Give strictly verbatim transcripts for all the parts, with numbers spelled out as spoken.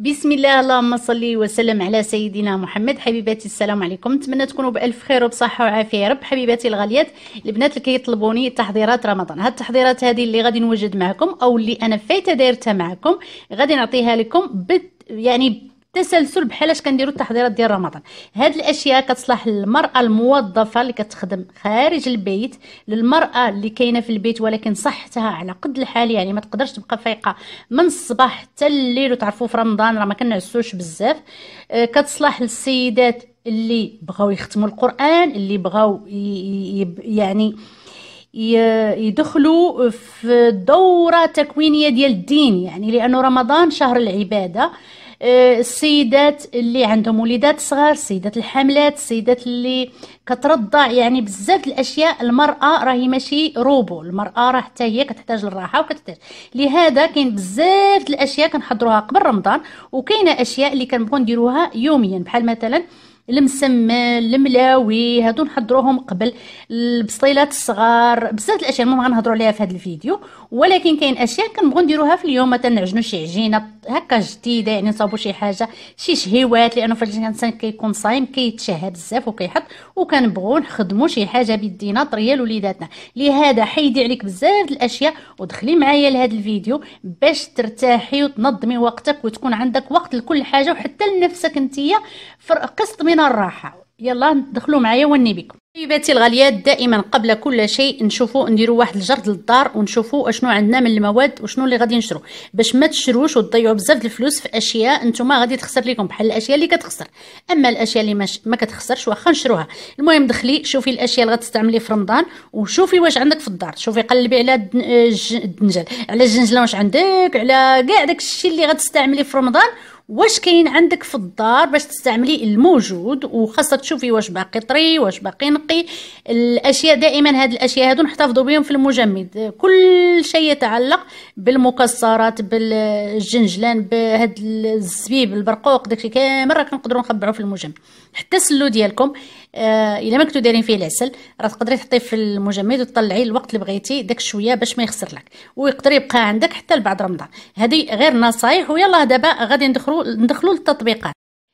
بسم الله. اللهم صلي وسلم على سيدنا محمد. حبيباتي السلام عليكم، نتمنى تكونوا بالف خير وبصحه وعافيه يا رب. حبيباتي الغاليات البنات اللي كيطلبوني تحضيرات رمضان، هاد التحضيرات هذه اللي غادي نوجد معكم او اللي انا فايته دايرتها معكم غادي نعطيها لكم بت يعني تسلسل بحالاش كنديروا التحضيرات ديال رمضان. هاد الاشياء كتصلح للمراه الموظفه اللي كتخدم خارج البيت، للمراه اللي كاينه في البيت ولكن صحتها على قد الحال، يعني ما تقدرش تبقى فايقه من الصباح حتى الليل. وتعرفوا في رمضان راه ما كنعسوش بزاف. آه كتصلح للسيدات اللي بغاو يختموا القران، اللي بغاو يعني يدخلوا في دوره تكوينيه ديال الدين، يعني لانه رمضان شهر العباده. السيدات اللي عندهم وليدات صغار، السيدات الحاملات، السيدات اللي كترضع، يعني بزاف الاشياء. المراه راهي ماشي روبو، المراه راه حتى هي كتحتاج للراحه وكتحتاج. لهذا كاين بزاف الاشياء كنحضروها قبل رمضان، وكاينه اشياء اللي كنبغوا نديروها يوميا، بحال مثلا المسمن، الملاوي، هادو نحضروهم قبل. البسطيلات الصغار، بزاف الاشياء المهم غنهضروا عليها في هذا الفيديو. ولكن كاين اشياء كنبغوا نديروها في اليوم، مثلا نعجنوا شي عجينه هكا جديده، يعني نصاوبوا شي حاجه، شي شهيوات، لانه فاش الانسان كيكون صايم كيتشهى بزاف وكيحط، وكنبغوا نخدموا شي حاجه بيدينا طريه لوليداتنا. لهذا حيدي عليك بزاف الاشياء ودخلي معايا لهذا الفيديو باش ترتاحي وتنظمي وقتك وتكون عندك وقت لكل حاجه، وحتى لنفسك انتيا قسط من الراحه. يلا ندخلوا معايا وني بكم. حبيباتي الغاليات، دائما قبل كل شيء نشوفوا نديروا واحد الجرد للدار ونشوفوا اشنو عندنا من المواد وشنو اللي غادي نشرو، باش ما تشروش وتضيعوا بزاف الفلوس في اشياء نتوما غادي تخسر لكم، بحال الاشياء اللي كتخسر. اما الاشياء اللي ماش... ما كتخسرش واخا نشروها. المهم دخلي شوفي الاشياء اللي غتستعملي في رمضان، وشوفي واش عندك في الدار، شوفي قلبي على الدنجل، على الجنجله واش عندك، على كاع داك الشيء اللي غتستعملي في رمضان واش كاين عندك في الدار، باش تستعملي الموجود. وخاصك تشوفي واش باقي طري واش باقي نقي الاشياء. دائما هاد الاشياء هادو نحتفظوا بهم في المجمد. كل شيء يتعلق بالمكسرات، بالجنجلان، بهاد الزبيب، البرقوق، داكشي كامل راه كنقدروا نخبعوه في المجمد. حتى السلو ديالكم آه الا ما كنتو دايرين فيه العسل راه تقدري تحطيه في المجمد وتطلعيه الوقت اللي بغيتي داك شويه باش ما يخسر لك، ويقدر يبقى عندك حتى لبعد رمضان. هذه غير نصايح. ويلا دابا غادي ندخلوا ندخلوا للتطبيقات.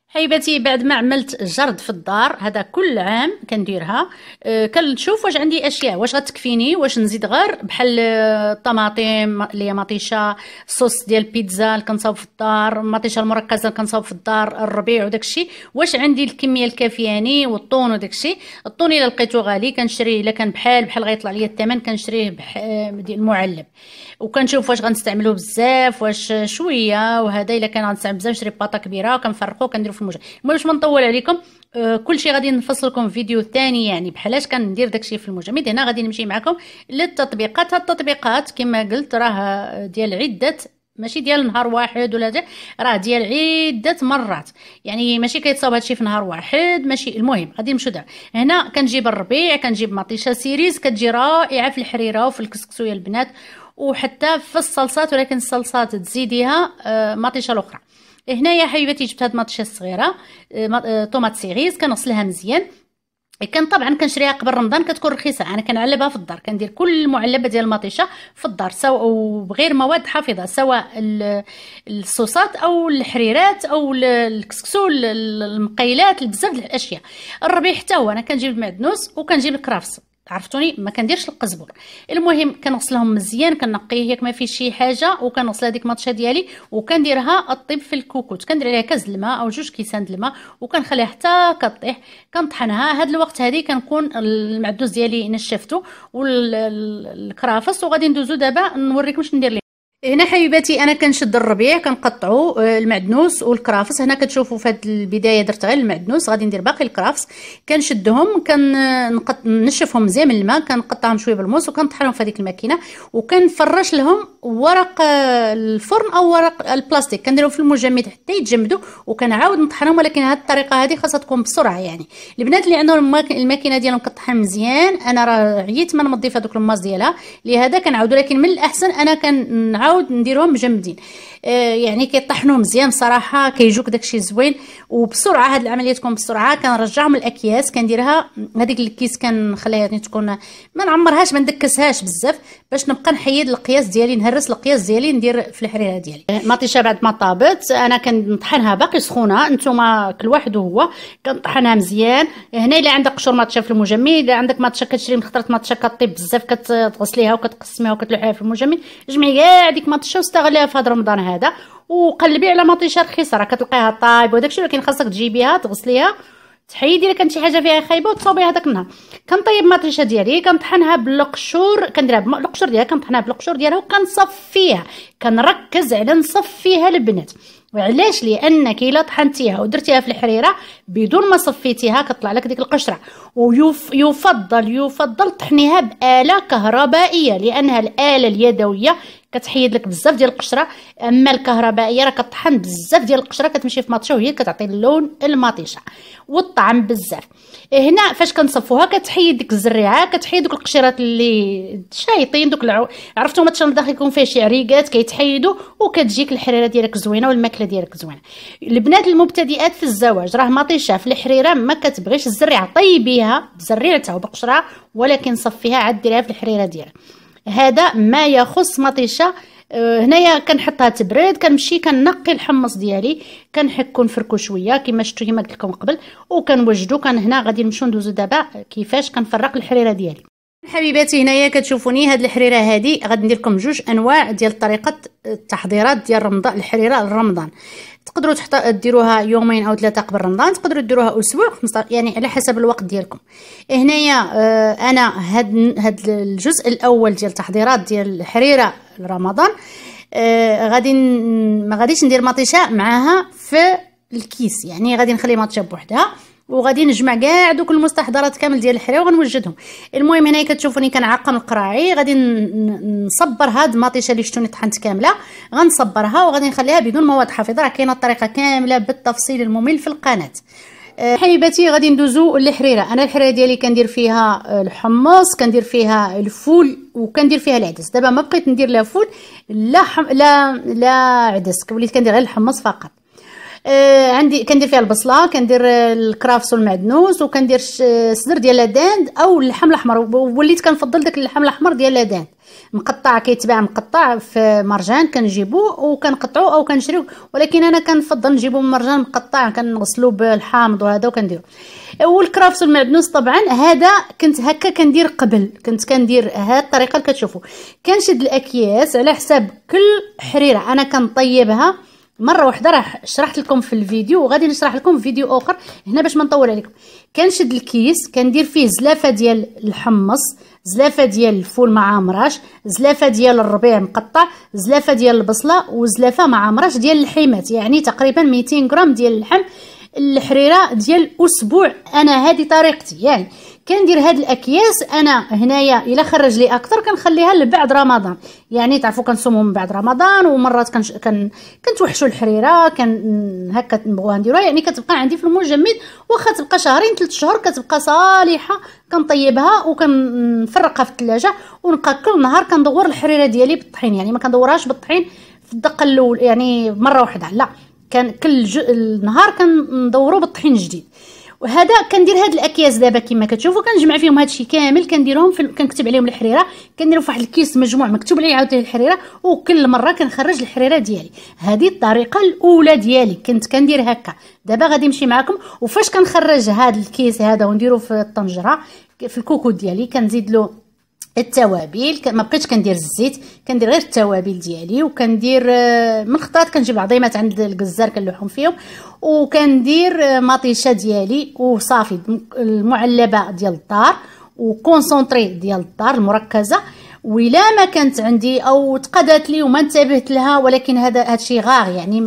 حبيباتي بعد ما عملت جرد في الدار، هذا كل عام كنديرها، أه كنشوف واش عندي اشياء واش غتكفيني، واش نزيد غير بحال الطماطم اللي هي مطيشه، الصوص ديال البيتزا اللي كنصاوب في الدار، المطيشه المركزه اللي كنصاوب في الدار، الربيع وداكشي، واش عندي الكميه الكافياني، والطون وداكشي. الطون الا لقيتو غالي كنشريه، الا كان بحال بحال غيطلع ليا الثمن كنشريه ديال المعلب. وكنشوف واش غنستعملوه بزاف واش شويه، وهذا الا كان غنستعمل بزاف نشري باطا كبيره وكنفرقو كنديرو. المهم باش ما نطول عليكم آه كلشي غادي نفصل لكم فيديو ثاني، يعني بحالاش كندير داكشي في المجمد. هنا غادي نمشي معكم للتطبيقات. هاد التطبيقات كما قلت راه ديال عده، ماشي ديال نهار واحد ولا ديال، راه ديال عده مرات، يعني ماشي كيتصاوب هادشي في نهار واحد، ماشي. المهم غادي نمشيو دابا. هنا كنجيب الربيع، كنجيب مطيشه سيريز، كتجي رائعه في الحريره وفي الكسكسو يا البنات، وحتى في الصلصات، ولكن الصلصات تزيديها آه مطيشه الاخرى. هنايا حبيباتي جبت هاد المطيشه الصغيره طوماط سيريز، كنغسلها مزيان. كان طبعا كنشريها قبل رمضان كتكون رخيصه، انا كنعلبها في الدار، كندير كل معلبه ديال المطيشه في الدار سواء وبغير مواد حافظه، سواء الصوصات او الحريرات او الكسكسو، المقيلات، بزاف د الاشياء. الربيع حتى هو، انا كنجيب المعدنوس وكنجيب الكرافس، عرفتوني ما كنديرش القزبور. المهم كنغسلهم مزيان، كنقيه ياك ما فيه شي حاجه، وكنغسل هذيك المطشه ديالي وكنديرها الطيب في الكوكوت، كندير عليها كاس الماء او جوج كيسان الماء وكنخليها حتى كطيح، كنطحنها. هاد الوقت هادي كنكون المعدوس ديالي نشفته والكرافس، وغادي ندوزو دابا نوريكم شنو ندير ليه. هنا حبيباتي انا كنشد الربيع، كنقطعو المعدنوس والكرافس. هنا كتشوفوا في هذه البدايه درت غير المعدنوس، غادي ندير باقي الكرافس. كنشدهم كنشفهم مزيان من الماء، كنقطعهم شويه بالموس وكنطحنهم في هذيك الماكينه، وكنفرش لهم ورق الفرن او ورق البلاستيك، كنديرهم في المجمد حتى يتجمدوا وكنعاود نطحنهم. ولكن هذه الطريقه هذه خاصها تكون بسرعه، يعني البنات اللي عندهم الماكينه ديالهم كطحن مزيان، انا راه عييت ما نضيف هذوك الماس ديالها، لهذا كنعاود. لكن من الاحسن انا كنعاود نعاود نديروهم مجمدين. آه يعني كيطحنوا مزيان صراحه، كيجوك داكشي زوين وبسرعه. هاد العمليه تكون بسرعه. كنرجعهم الاكياس، كنديرها هذيك الكيس كنخليها يعني تكون ما نعمرهاش ما ندكسهاش بزاف باش نبقى نحيد القياس ديالي، نهرس القياس ديالي، ندير في الحريره ديالي. مطيشه بعد ما طابت انا كنطحنها باقي سخونه، نتوما كل واحد وهو، كنطحنها مزيان. هنا الا عندك قشور مطيشه في المجمد، الا عندك مطيشه كتشري من خطره مطيشه كطيب بزاف، كتغسليها وكتقسميها وكتلوحيها في المجمد. جمعي كاع ديك مطيشه واستغليها في هذا رمضان هذا، وقلبي على مطيشه رخيصه راه كتلقيها طايبه وداكشي، ولكن خاصك تجيبيها تغسليها تحيدي الا كانت شي حاجه فيها خايبه وتصوبيها هذاك النهار. كنطيب مطيشه ديالي، كنطحنها بالقشور، كنديرها بالقشور ديالها، كنطحنها بالقشور ديالها وكنصفيها. كنركز على نصفيها البنات. وعلاش؟ لانك الا طحنتيها ودرتيها في الحريره بدون ما صفيتيها كطلع لك ديك القشره. ويفضل يفضل طحنيها باله كهربائيه، لانها الاله اليدويه كتحيد لك بزاف ديال القشره، اما الكهربائيه راه كطحن بزاف ديال القشره كتمشي في مطيشه وهي كتعطي اللون المطيشه والطعم بزاف. هنا فاش كنصفوها كتحيد ديك الزريعه، كتحيد دوك القشيرات اللي شايطين دوك العو... عرفتوا ماتشان داخل يكون فيه شي عريقات كيتحيدوا، وكتجيك الحريره ديالك زوينه والماكله ديالك زوينه. البنات المبتدئات في الزواج راه مطيشه في الحريره ما كتبغيش الزريعه، طيبيها بزريعتها وبقشرها ولكن صفيها عاد ديريها في الحريره ديالك. هذا ما يخص مطيشه. هنايا كنحطها تبرد، كنمشي كنقي الحمص ديالي، كنحكو نفركو شويه كما شفتو كما قلت لكم قبل، وكنوجدو. كان هنا غادي نمشيو ندوزو دابا كيفاش كنفرق الحريره ديالي. حبيباتي هنايا كتشوفوني هاد الحريره هادي غادي ندير لكم جوج انواع ديال طريقه التحضيرات ديال رمضان، الحريره لرمضان. تقدروا ديروها يومين او ثلاثه قبل رمضان، تقدروا ديروها اسبوع خمسة، يعني على حسب الوقت ديالكم. هنايا آه انا هاد هاد الجزء الاول ديال التحضيرات ديال الحريره لرمضان آه غادي ما غاديش ندير مطيشه معاها في الكيس، يعني غادي نخلي مطيشه بوحدها وغادي نجمع كاع دوك المستحضرات كامل ديال الحريره وغنوجدهم. المهم هنايا كتشوفوني كنعقم القراعي، غادي نصبر هاد المطيشه اللي شفتوني طحنت كامله، غنصبرها وغادي نخليها بدون مواد حافظه. راه كاينه الطريقه كامله بالتفصيل الممل في القناه. حبيباتي غادي ندوزو للحريره. انا الحريره ديالي كندير فيها الحمص، كندير فيها الفول، وكندير فيها العدس. دابا ما بقيت ندير لا فول لا حم... لا لا عدس، وليت كندير غير الحمص فقط. آه عندي كندير فيها البصله، كندير الكرافس والمعدنوس، وكندير صدر ديال لاداند او اللحم الاحمر. وليت كنفضل داك اللحم الاحمر ديال لاداند مقطع، كيتباع مقطع في مرجان، كنجيبوه وكنقطعوه او كنشريوه، ولكن انا كنفضل نجيبو من مرجان مقطع، كنغسلو بالحامض وهذا وكنديرو. والكرافس والمعدنوس طبعا هذا كنت هكا كندير قبل، كنت كندير هاد الطريقه اللي كتشوفوا. كنشد الاكياس على حساب كل حريره، انا كنطيبها مره واحده. راه شرحت لكم في الفيديو وغادي نشرح لكم في فيديو اخر هنا باش ما نطول عليكم. كنشد الكيس كندير فيه زلافه ديال الحمص، زلافه ديال الفول ما عامراش، زلافه ديال الربيع مقطع، زلافه ديال البصله، وزلافه ما عامراش ديال اللحيمات، يعني تقريبا مئتين غرام ديال اللحم. الحريره ديال اسبوع، انا هذه طريقتي. يعني كندير هاد الاكياس انا هنايا الا خرج لي اكثر كنخليها لبعد رمضان، يعني تعرفوا كنصومهم بعد رمضان، ومرات كنش... كن كنتوحشوا الحريره كن هكا نبغوها نديروها، يعني كتبقى عندي في المجمد واخا تبقى شهرين ثلاث شهور كتبقى صالحه. كنطيبها وكنفرقها في الثلاجه، ونبقى كل نهار كندور الحريره ديالي بالطحين، يعني ما كندورهاش بالطحين في الدقه الاول يعني مره واحده، لا كان كل ج... النهار كندورو بالطحين جديد. وهذا كندير هاد الاكياس دابا كما كتشوفوا، كنجمع فيهم هادشي كامل، كنديرهم في ال... كنكتب عليهم الحريره، كنديرهم في واحد الكيس مجموع مكتوب عليه عاوتاني الحريره، وكل مره كنخرج الحريره ديالي. هذه الطريقه الاولى ديالي، كنت كندير هكا. دابا غادي نمشي معكم وفاش كنخرج هاد الكيس هذا ونديرو في الطنجره في الكوكو ديالي، كنزيد له التوابل. ما بقيتش كندير الزيت، كندير غير التوابل ديالي، وكندير من خطرات كنجيب عظيمات عند الجزار كنلوحهم فيهم، وكندير مطيشه ديالي وصافي المعلبه ديال الدار وكونسونطري ديال الدار المركزه. ولا ما كانت عندي او تقادات لي وما انتبهت لها، ولكن هذا هادشي غاغ يعني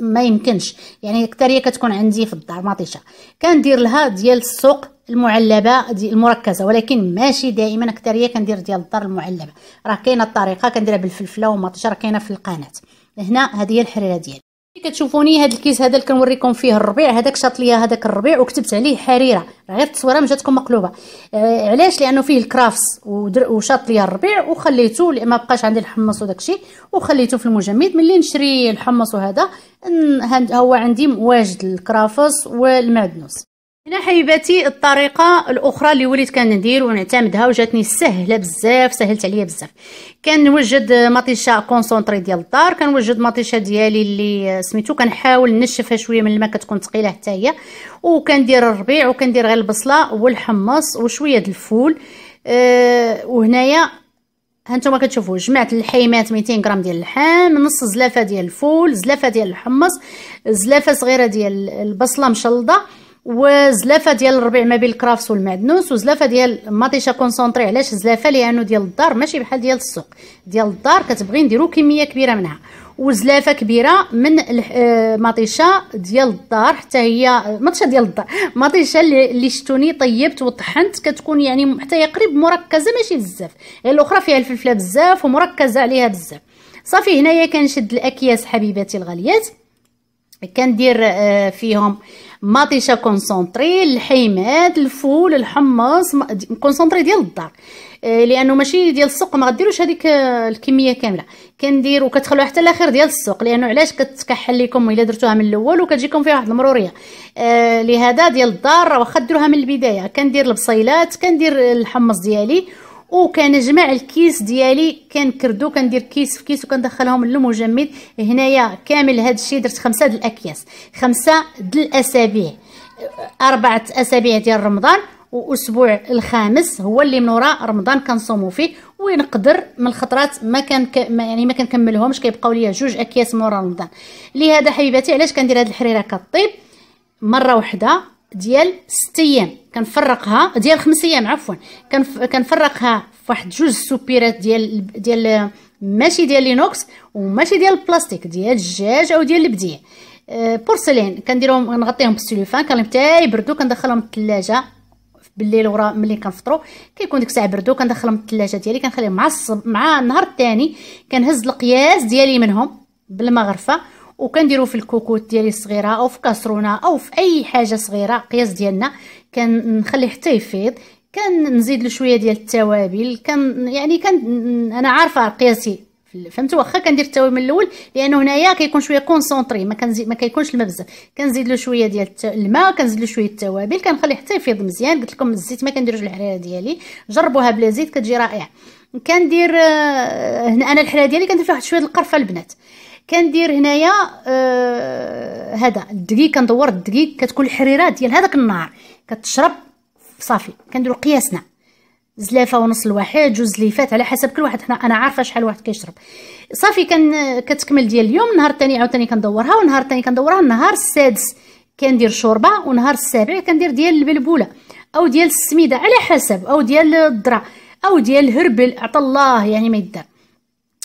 ما يمكنش، يعني اكثريه كتكون عندي في الدار مطيشه كندير لها ديال السوق المعلبه دي المركزه، ولكن ماشي دائما، اكثريه كندير ديال الدار المعلبه. راه كاينه الطريقه كنديرها بالفلفله ومطيشه، راه كاينه في القناه. هنا هذه هي الحريره ديالي. كتشوفوني هذا الكيس هذا اللي كنوريكم فيه الربيع، هذاك شاط ليا هذاك الربيع وكتبت عليه حريره، غير التصويره جاتكم مقلوبه. آه علاش؟ لانه فيه الكرافس وشاط ليا الربيع وخليته، ما بقاش عندي الحمص وداك الشيء وخليته في المجمد. ملي نشري الحمص وهذا ها هو عندي واجد الكرافس والمعدنوس. هنا حبيباتي الطريقه الاخرى اللي وليت كندير ونعتمدها وجاتني سهله بزاف، سهلت عليا بزاف. كنوجد مطيشه كونسونطري ديال الدار، كنوجد مطيشه ديالي اللي سميتو، كنحاول نشفها شويه من الماء كتكون ثقيله حتى هي، وكندير الربيع وكندير غير البصله والحمص وشويه د الفول. أه وهنايا هانتوما كتشوفوا جمعت الحيمات مئتين غرام ديال اللحم، نص زلافه ديال الفول، زلافه ديال الحمص، زلافه صغيره ديال البصله مشلضه، وزلافه ديال الربيع ما بين الكرافس والمعدنوس، وزلافه ديال مطيشه كونسونطري. علاش زلافه؟ لانه ديال الدار ماشي بحال ديال السوق، ديال الدار كتبغي نديرو كميه كبيره منها، وزلافه كبيره من مطيشه ديال الدار حتى هي مطيشه ديال الدار، مطيشه اللي شتوني طيبت وطحنت، كتكون يعني حتى هي قريب مركزه ماشي بزاف، غير الاخرى فيها الفلفله بزاف ومركزه عليها بزاف. صافي هنايا كنشد الاكياس حبيباتي الغاليات، كندير فيهم مطيشه كونسونطري، الحيمات، الفول، الحمص، كونسونطري ديال الدار لانه ماشي ديال السوق، ما غديروش هذيك الكميه كامله، كندير وكتخلوها حتى الاخر ديال السوق، لانه علاش؟ كتكحل لكم الا درتوها من الاول وكتجيكم فيها واحد المروريه. آه لهذا ديال الدار واخا ديروها من البدايه. كندير البصيلات، كندير الحمص ديالي، وكنجمع الكيس ديالي كنكردو، كندير كيس في كيس وكندخلهم للمجمد. هنايا كامل هذا الشيء درت خمسه د الاكياس، خمسه د الاسابيع، اربعه اسابيع ديال رمضان، واسبوع الخامس هو اللي من وراء رمضان كنصوموا فيه، ونقدر من الخطرات ما كان ك... ما يعني ما كنكملهمش، كيبقاو ليا جوج اكياس من وراء رمضان. لهذا حبيباتي علاش كندير هذه الحريره كطيب مره واحده ديال ست ايام، كنفرقها ديال خمس ايام عفوا، كنف... كنفرقها فواحد جوج سوبيرات ديال ديال ماشي ديال لينوكس وماشي ديال البلاستيك، ديال الدجاج او ديال البديه أه بورسلين، كنديرهم نغطيهم بالسلوفان، كنخليهم حتى يبردو، كندخلهم للثلاجه بالليل ورا ملي كنفطروا كيكون ديك الساعه بردو، كندخلهم للثلاجه ديالي، كنخليهم مع الصب... مع النهار الثاني كنهز القياس ديالي منهم بالمغرفه، وكنديرو في الكوكوت ديالي الصغيره او في كاسرونه او في اي حاجه صغيره قياس ديالنا، كنخليه حتى يفيض، كنزيد له شويه ديال التوابل، كان يعني كان انا عارفه قياسي فهمتوا، واخا كندير التوابل من الاول لانه هنايا كيكون شويه كونسونطري، ما كنزيد ما كيكونش الماء بزاف، كنزيد له شويه ديال الماء، كنزيد له شويه التوابل، كنخليه حتى يفيض مزيان. قلت لكم الزيت ما كنديروش الحريره ديالي، جربوها بلا زيت كتجي رائعه. كندير هنا انا الحريره ديالي كندير فيها واحد شويه القرفه البنات، كندير هنايا آه هذا الدقيق، كندور الدقيق، كتكون الحريرات ديال هذاك النهار كتشرب صافي. كنديروا قياسنا زلافه ونص لواحد، جوج زليفات على حسب كل واحد، حنا انا عارفه شحال واحد كيشرب صافي. كن كتكمل ديال اليوم، النهار الثاني عاوتاني كندورها، والنهار الثاني كندورها، النهار السادس كندير شوربه، ونهار السابع كندير ديال البلبوله او ديال السميده على حسب، او ديال الذره او ديال الهربل عطا الله يعني ما يدار،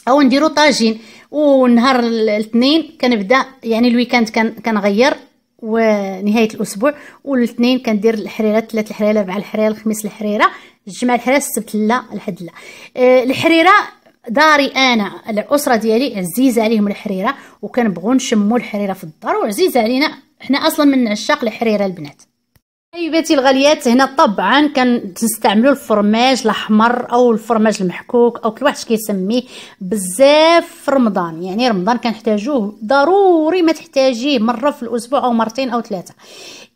او نديرو طاجين. ونهار الاثنين كنبدا يعني الويكاند كنغير، ونهايه الاسبوع والاثنين كندير الحريرات، الثلاث الحريره، الاربعه الحريره، الخميس الحريره، الجمعه الحريره، السبت لا، الحد لا. أه الحريره داري انا، الاسره ديالي عزيزه عليهم الحريره، وكنبغوا نشموا الحريره في الدار، وعزيزه علينا حنا اصلا من عشاق الحريره البنات حبيباتي الغاليات. هنا طبعا كنستعملوا الفرماج الاحمر او الفرماج المحكوك او كل واحد كيسميه بزاف في رمضان، يعني رمضان كنحتاجوه ضروري، ما تحتاجيه مره في الاسبوع او مرتين او ثلاثه.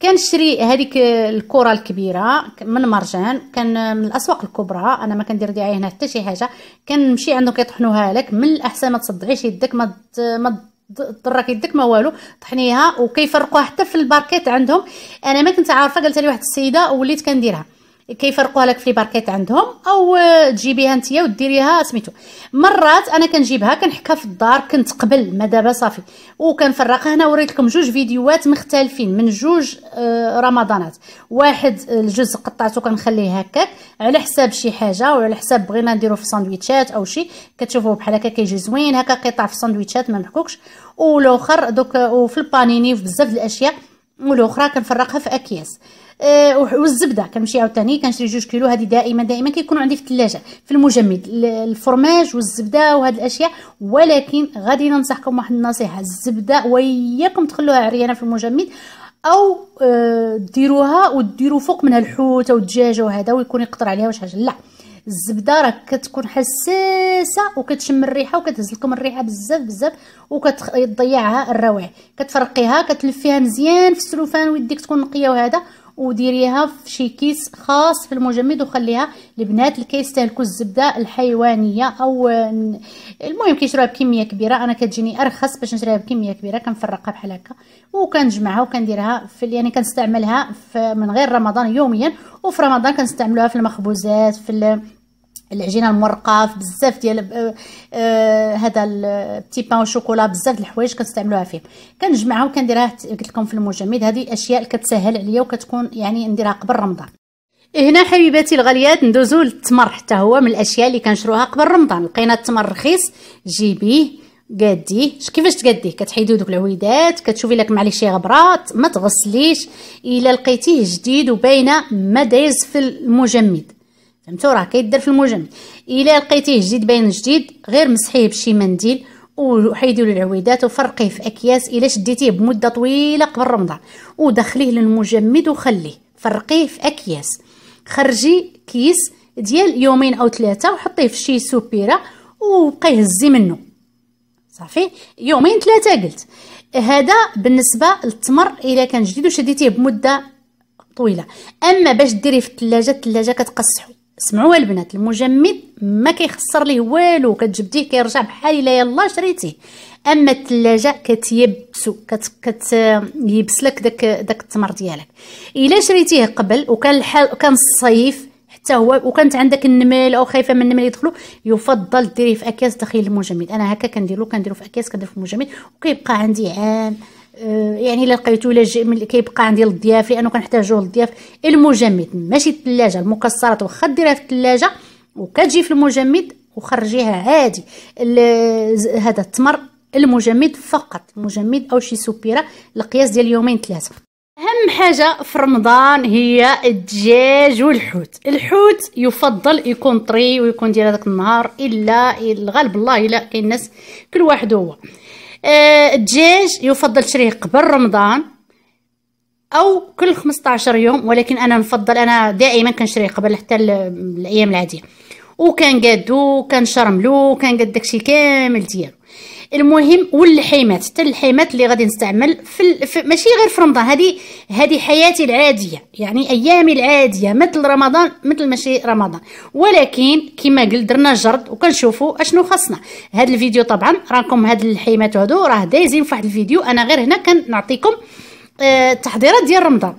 كنشري هذيك الكره الكبيره من مرجان، كان من الاسواق الكبرى، انا ما كندير ديعي هنا حتى شي حاجه، كنمشي عندهم كيطحنوها لك، من الاحسن ما تصدعيش يدك، ما ما ضرك يدك ما والو، طحنيها وكيفرقوها حتى في الباركيت عندهم. انا ما كنت عارفه، قالت لي واحد السيده وليت كنديرها، كيفرقوها لك في الباركيت عندهم، او تجيبيها نتيا وديريها سميتو. مرات انا كنجيبها كنحكها في الدار، كنت قبل ما دابا صافي، وكنفرقها. هنا وريت لكم جوج فيديوهات مختلفين من جوج رمضانات، واحد الجزء قطعته كنخليه هكاك على حساب شي حاجه، وعلى حساب بغينا نديرو في ساندويتشات او شي، كتشوفوه بحال هكا كيجي زوين هكا قطع في ساندويتشات ما محكوكش، والاخر دوك وفي البانيني، في بزاف د الاشياء. والاخرى كنفرقها في اكياس. أه والزبده كنمشي عاوتاني كنشري جوج كيلو، هذه دائما دائما كيكونوا عندي في الثلاجه في المجمد، الفرماج والزبده وهاد الاشياء. ولكن غادي ننصحكم واحد النصيحه، الزبده وياكم تخلوها عريانه في المجمد او أه ديروها وديروا فوق منها الحوت او الدجاجه وهذا ويكون يقطر عليها واش حاجه. لا، الزبده راه كتكون حساسه وكتشم الريحه وكتهز لكم الريحه بزاف بزاف وكتضيعها الروائح. كتفرقيها كتلفيها مزيان في السلوفان ويديك تكون نقيه وهذا، وديريها في شي كيس خاص في المجمد وخليها لبنات اللي كيستهلكوا الزبده الحيوانيه او المهم كيشروها بكميه كبيره. انا كتجيني ارخص باش نشريها بكميه كبيره، كنفرقها بحال هكا وكنجمعها وكنديرها في، يعني كنستعملها من غير رمضان يوميا، وفي رمضان كنستعملوها في المخبوزات، في العجينه المرقه، في بزاف ديال آه هذا البتي بان والشوكولا، بزاف د الحوايج كنستعملوها فيه. كنجمعها وكنديرها قلت لكم في المجمد. هذه اشياء كتسهل عليا وكتكون يعني نديرها قبل رمضان. هنا حبيباتي الغاليات ندوزو للتمر، حتى هو من الاشياء اللي كنشروها قبل رمضان. لقينا التمر رخيص، جيبيه قاديه. كيفاش تقاديه؟ كتحيدو دوك العويدات، كتشوفي لك معليه شي غبرات، ما تغسليش. الا لقيتيه جديد وباينه ما دايز في المجمد، فهمتوا راه كيدير في المجمد. الا لقيتيه جديد باين جديد غير مسحيه بشي منديل وحيدوا له العويدات وفرقيه في اكياس. الا شديتيه بمده طويله قبل رمضان ودخليه للمجمد وخليه، فرقيه في اكياس. خرجي كيس ديال يومين او ثلاثه وحطيه في شي سوبيره وبقاي هزي منه صافي يومين ثلاثه. قلت هذا بالنسبه للتمر الا كان جديد وشديتيه بمده طويله. اما باش ديريه في الثلاجه، الثلاجه كتقصحو. سمعوها البنات، المجمد ما كيخسر ليه والو، كتجبديه كيرجع بحال الا يلاه شريتيه. اما الثلاجه كتيبسو كت كتيبس لك داك داك التمر ديالك. الا شريتيه قبل وكان الحال كان الصيف حتى هو وكانت عندك النمل او خايفه من النمل يدخلوا، يفضل ديريه في اكياس داخل المجمد. انا هكا كنديرو كنديرو في اكياس كندير في المجمد وكيبقى عندي عام. يعني الا لقيتو الا كيبقى عندي للضياف لانه كنحتاجوه للضياف. المجمد ماشي الثلاجه، المكسرات واخا ديرها في الثلاجه وكتجي في المجمد وخرجيها عادي. هذا التمر المجمد فقط، المجمد او شي سوبيره لقياس ديال يومين ثلاثه. اهم حاجه في رمضان هي الدجاج والحوت. الحوت يفضل يكون طري ويكون ديال هذاك النهار، الا الغالب الله الا كاين الناس كل واحد هو. الدجاج يفضل تشريه قبل رمضان او كل خمسطاش يوم، ولكن انا نفضل انا دائما كنشريه قبل حتى الايام العاديه. وكنقادو كنشرملو كنقاد داكشي كامل ديالو. المهم واللحيمات، حتى اللحيمات اللي غادي نستعمل في, في ماشي غير في رمضان، هذه هذه حياتي العاديه يعني ايامي العاديه مثل رمضان مثل ماشي رمضان. ولكن كما قلت درنا جرد وكنشوفوا اشنو خاصنا. هذا الفيديو طبعا راكم هاد اللحيمات هادو راه دايزين في واحد الفيديو، انا غير هنا كنعطيكم آه التحضيرات ديال رمضان.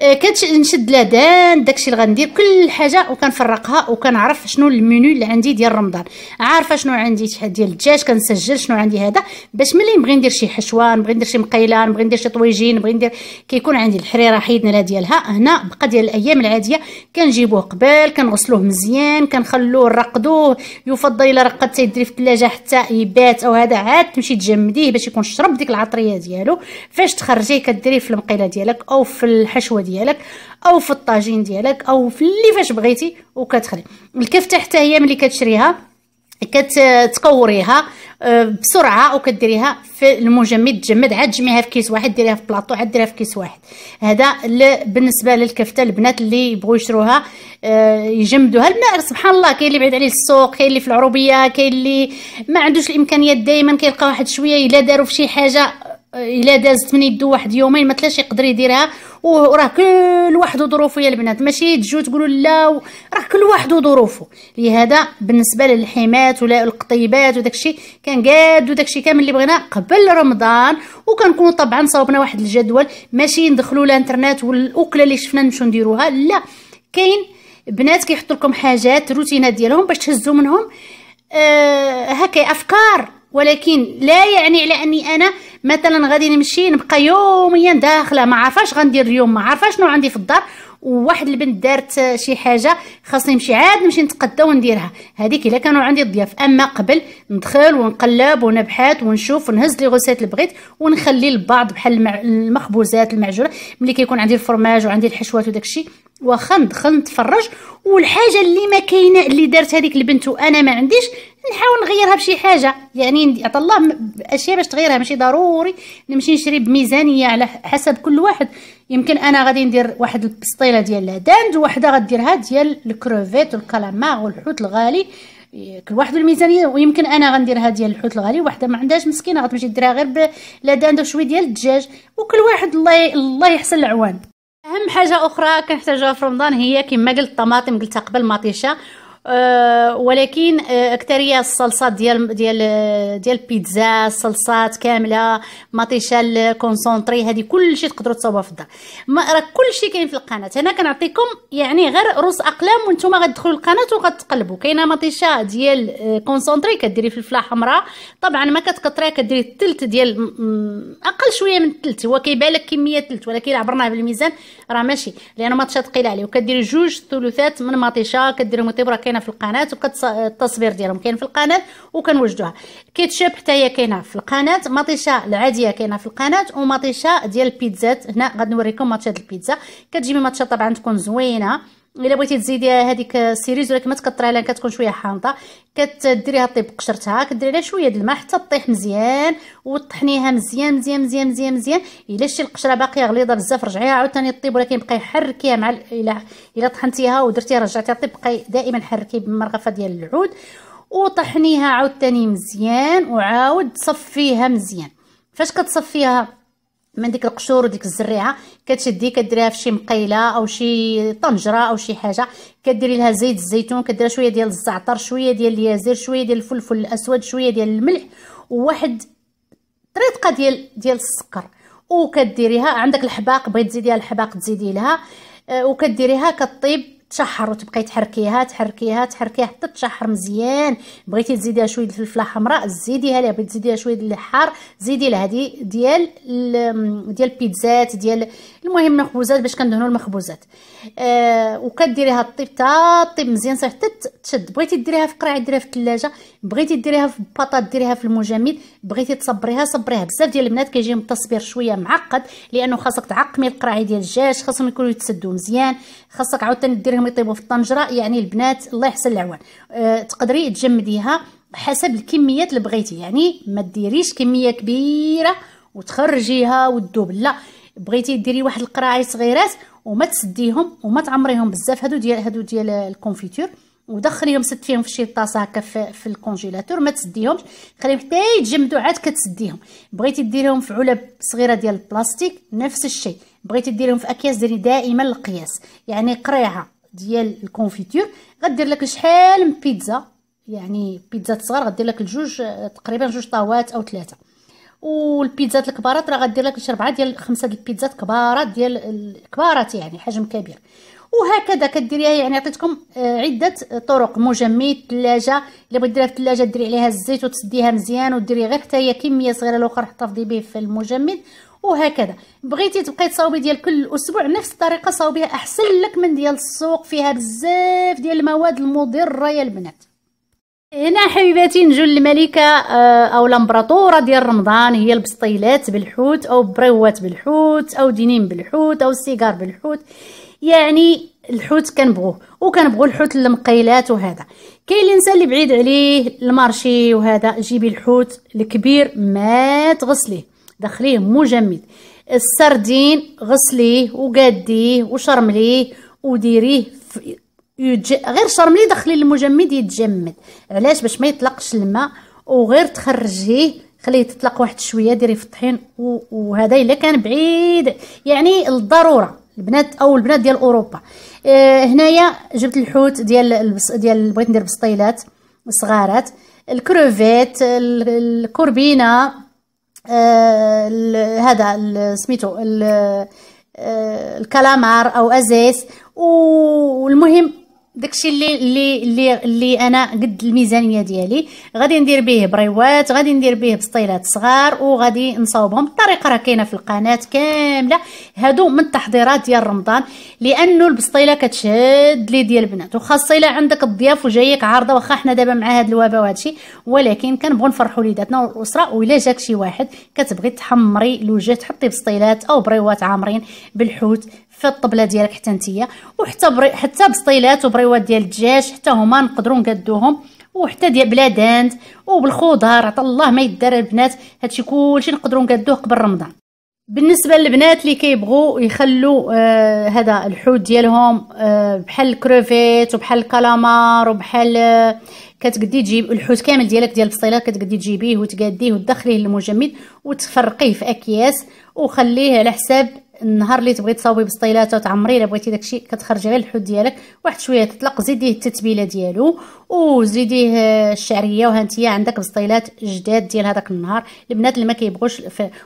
آه كنشد لادان داكشي اللي غندير كل حاجه وكنفرقها وكنعرف شنو المنيو اللي عندي ديال رمضان، عارفه شنو عندي ديال الدجاج كنسجل شنو عندي هذا، باش ملي نبغي ندير شي حشوه، نبغي ندير شي مقيله، نبغي ندير شي طويجين، نبغي ندير كيكون عندي الحريره حيدنا لها ديالها. هنا بقى ديال الايام العاديه كنجيبوه قبل كنغسلوه مزيان كنخلوه نرقدوه. يفضل الا رقدتيه ديريه في الثلاجه حتى يبات او هذا، عاد تمشي تجمديه باش يكون شرب ديك العطريه ديالو. فاش تخرجيه كديريه في المقيله ديالك او في الحشوه ديالك او في الطاجين ديالك او في اللي فاش بغيتي. وكتخلي الكفته حتى هي ملي كتشريها كتقوريها بسرعه وكديريها في المجمد تجمد، عاد تجمعيها في كيس واحد ديريها في بلاطو عاد ديريها في كيس واحد. هذا بالنسبه للكفته. البنات اللي يبغوا يشروها يجمدوها، الماء سبحان الله كاين اللي بعيد عليه السوق، كاين اللي في العروبيه، كاين اللي ما عندوش الامكانيات دائما كيلقى واحد شويه. الا داروا في شي حاجه الا دازت من يدو واحد يومين ما تلاش يقدر يديرها، وراه كل واحد وظروفه يا البنات. ماشي تجوا تقولوا لا، راه كل واحد وظروفه. لهذا بالنسبه للحمات ولا القطيبات وداكشي كنقادو داكشي كامل اللي بغينا قبل رمضان، وكنكونوا طبعا صاوبنا واحد الجدول، ماشي ندخلوا للانترنت والاكله اللي شفنا نمشيو نديروها. لا، كاين بنات كيحطوا لكم حاجات روتينات ديالهم باش تهزوا منهم آه هكا افكار. ولكن لا يعني على اني انا مثلا غادي نمشي نبقى يوميا داخله ما عارفاش غندير اليوم، ما عارفه شنو عندي في الدار وواحد البنت دارت شي حاجه خاصني نمشي عاد نمشي نتقدى ونديرها، هذيك الا كانوا عندي الضياف. اما قبل ندخل ونقلب ونبحث ونشوف ونهز لي غوسيت اللي بغيت ونخلي لبعض بحال المخبوزات المعجونه ملي كيكون عندي الفرماج وعندي الحشوات وداكشي، واخا ندخل نتفرج. والحاجه اللي ما كاينه اللي دارت هذيك البنت وانا ما عنديش نحاول نغيرها بشي حاجه، يعني عطا الله اشياء باش تغيرها، ماشي ضروري نمشي نشري بميزانيه على حسب كل واحد. يمكن انا غادي ندير واحد البسطيله ديال الهداند وحده غديرها ديال الكروفيت والكالامار والحوت الغالي، كل واحد الميزانيه. ويمكن انا غنديرها ديال الحوت الغالي، وحده ما عندهاش مسكينه غتمشي ديرها غير بالهداند وشويه ديال الدجاج، وكل واحد الله الله يحسن العوان. اهم حاجه اخرى كنحتاجوها في رمضان هي كما قلت الطماطم، قلتها قبل مطيشه، أه ولكن اكثريه الصلصات ديال ديال ديال البيتزا، الصلصات كامله، مطيشه الكونسونطري، هذه كلشي تقدروا تصاوبوها في الدار. راه كلشي كاين في القناه، انا كنعطيكم يعني غير رؤوس اقلام وانتم غتدخلوا القناه وغتقلبوا. كاينه مطيشه ديال كونسونطري كديري فلفله حمراء، طبعا ما كتقطريها، كديري الثلث ديال اقل شويه من الثلث، هو كيبان لك كميه الثلث ولكن عبرناه بالميزان راه ماشي، لان مطيشه ثقيله عليه. وكديري جوج ثلثات من مطيشه، كديروا مطيبره في القناه، والتصوير ديالهم كاين في القناه وكنوجدوها. كيتشاب حتى هي كاينه في القناه، مطيشه العاديه كاينه في القناه، ومطيشه ديال البيتزات. هنا غادي نوريكم مطيشه البيتزا، كتجيبي مطيشه طبعا تكون زوينه، الا بغيتي تزيدي هذيك السيريز ولكن ما تكثريها لان كتكون شويه حامضه، كتديريها طيب قشرتها، كديري لها شويه د الماء حتى تطيح مزيان وطحنيها مزيان مزيان مزيان مزيان مزيان. الا شتي القشره باقيه غليظه بزاف رجعيها عاوتاني طيب، ولكن بقاي حركيها مع الا الا طحنتيها ودرتيها رجعتيها طيب، بقاي دائما حركي بالمرغفه ديال العود وطحنيها عاوتاني مزيان، وعاود صفيها مزيان. فاش كتصفيها من ديك القشور وديك الزريعه كتشدي كديريها في شي مقيله او شي طنجره او شي حاجه، كديري لها زيت الزيتون، كديري شويه ديال الزعتر، شويه ديال اليازير، شويه ديال الفلفل الاسود، شويه ديال الملح، وواحد طريقه ديال ديال السكر، وكديريها. عندك الحباق بغيت تزيديها الحباق تزيدي لها، وكديريها كطيب تشحر وتبقاي تحركيها تحركيها تحركيها حتى تشحر مزيان. بغيتي تزيديها شويه د الفلفله حمراء زيديها لها، بغيتي تزيديها شويه د الحار زيدي لها، هذه ديال ديال البيتزات ديال المهم المخبوزات باش كندهنوا المخبوزات. آه وكديريها طيب تا طيب مزيان صافي حتى تشد. بغيتي ديريها في قرعه ديريها في الثلاجه، بغيتي ديريها في بطاط ديريها في المجمد، بغيتي تصبريها صبريها. بزاف ديال البنات كيجيهم التصبير شويه معقد لانه خاصك تعقمي القراعي ديال الدجاج، خاصهم يكونوا يتسدوا مزيان، خاصك عاوتاني ديريها يطيبوا في الطنجره. يعني البنات الله يحسن العوان، أه تقدري تجمديها حسب الكميات اللي بغيتي، يعني ما ديريش كميه كبيره وتخرجيها وتذوب، لا بغيتي ديري واحد القراعي صغيرات وما تسديهم وما تعمريهم بزاف. هادو ديال هادو ديال الكونفيتور، ودخليهم ستفيهم في شي طاسه هكا في, في الكونجيلاتور، ما تسديهمش خليهم حتى يتجمدوا عاد كتسديهم. بغيتي ديريهم في علب صغيره ديال البلاستيك نفس الشيء، بغيتي ديريهم في اكياس ديري دائما القياس، يعني قريعه ديال الكونفيتور غدير لك شحال من بيتزا، يعني بيتزا صغار غدير لك الجوج تقريبا جوج طاوات او ثلاثه، والبيتزات الكبارات راه غدير لك شي ربعه ديال خمسه ديال البيتزات كبارات ديال الكبارات يعني حجم كبير. وهكذا كديريها. يعني عطيتكم عده طرق، مجمد، ثلاجه، الا بغيتي ديريها في الثلاجه ديري عليها الزيت وتسديها مزيان وتديري غير حتى هي كميه صغيره الاخرى احتفظي به في المجمد. وهكذا بغيتي تبقاي تصاوبي ديال كل اسبوع نفس الطريقه صاوبيها، احسن لك من ديال السوق فيها بزاف ديال المواد المضره يا البنات. هنا حبيباتي نجو للملكه او الامبراطوره ديال رمضان، هي البسطيلات بالحوت او بريوات بالحوت او دينيم بالحوت او السيجار بالحوت. يعني الحوت كنبغوه، وكنبغوا الحوت المقيلات. وهذا كاين الانسان اللي بعيد عليه المارشي وهذا، جيبي الحوت الكبير ما تغسليه دخليه مجمد. السردين غسليه وقاديه وشرمليه وديريه في يج... غير شرمليه دخليه للمجمد يتجمد. علاش؟ باش ما يطلقش الماء، وغير تخرجيه خليه تطلق واحد شويه ديريه في الطحين و... وهذا الا كان بعيد يعني الضروره البنات او البنات ديال اوروبا. اه هنايا جبت الحوت ديال البس... ديال بغيت ندير بسطيلات صغارات، الكروفيت، الكوربينه، آه هذا سميتو آه الكالامار او ازيس. والمهم داكشي اللي اللي اللي انا قد الميزانيه ديالي غادي ندير به بريوات، غادي ندير به بسطيلات صغار، وغادي نصاوبهم. الطريقه راه كاينه في القناه كامله، هادو من التحضيرات ديال رمضان، لانه البسطيله كتشد لي ديال البنات، وخاصه الا عندك الضياف وجايك عارضه. واخا حنا دابا مع هاد الوباء وهادشي، ولكن كنبغوا نفرحوا وليداتنا والاسره. ولا جاك شي واحد كتبغي تحمري الوجه، تحطي بسطيلات او بريوات عامرين بالحوت في الطبله ديالك حتى نتيا، وحتى بري... حتى بسطيلات وبريوات ديال الدجاج حتى هما نقدروا نقادوهم، وحتى ديال بلا داند وبالخضار. عطا الله ما يدار البنات، هادشي كلشي نقدروا نقادوه قبل رمضان. بالنسبه للبنات اللي كيبغوا يخلوا آه هذا الحوت ديالهم آه بحال الكروفيت وبحال الكالامار وبحال آه كتقدي تجيب الحوت كامل ديالك ديال البسطيله، كتقدي تجيبيه وتقاديه وتدخليه للمجمد وتفرقيه في اكياس، وخليه على حساب النهار اللي تبغي تصاوبي بسطيلات وتعمري. الا بغيتي داكشي كتخرجي غير الحوت ديالك واحد شويه تطلق، زيديه التتبيله ديالو وزيديه الشعريه، وهانتيا عندك بسطيلات جداد ديال هذاك النهار. البنات اللي ما كيبغوش،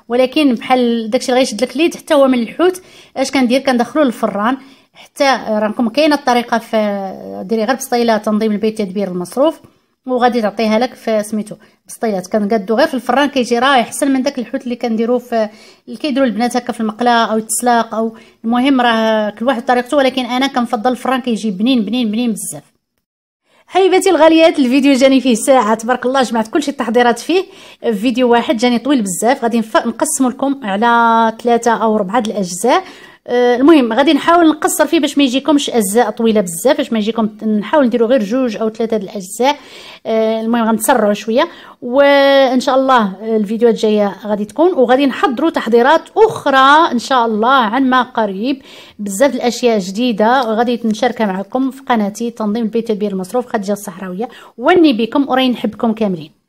ولكن بحال داكشي اللي غيشد لك اليد حتى هو من الحوت، اش كندير كندخلو للفران. حتى راكم كاينه الطريقه، في ديري غير بسطيله تنظيم البيت تدبير المصروف، وغادي تعطيها لك في سميتو بسطيلات. كنقادو غير في الفران، كيجي راه احسن من داك الحوت اللي كنديروه في اللي كيديروا البنات هكا في المقله او التسلاق. او المهم راه كل واحد طريقته، ولكن انا كنفضل الفران، كيجي بنين بنين بنين بزاف. حبيباتي الغاليات، الفيديو جاني فيه ساعه تبارك الله، جمعت كلشي التحضيرات فيه في فيديو واحد، جاني طويل بزاف. غادي نقسمو لكم على ثلاثه او ربعه د الاجزاء. المهم غادي نحاول نقصر فيه باش ما يجيكمش اجزاء طويله بزاف، باش ما يجيكم، نحاول نديرو غير جوج او ثلاثه د الاجزاء. المهم غنتسرعوا شويه، وان شاء الله الفيديوهات الجايه غادي تكون، وغادي نحضروا تحضيرات اخرى ان شاء الله عن ما قريب. بزاف الاشياء جديده غادي نشاركها معكم في قناتي تنظيم البيت تدبير المصروف خديجه الصحراويه. وني بكم، وراي نحبكم كاملين.